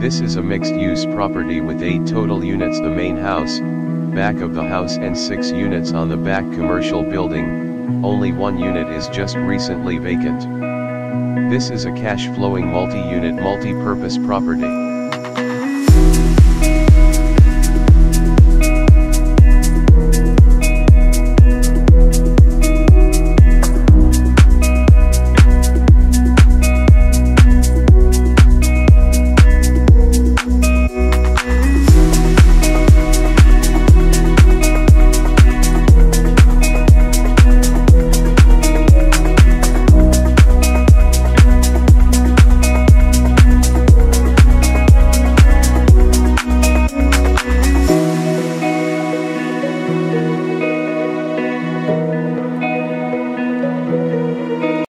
This is a mixed-use property with 8 total units, the main house, back of the house and 6 units on the back commercial building. Only one unit is just recently vacant. This is a cash-flowing multi-unit multi-purpose property.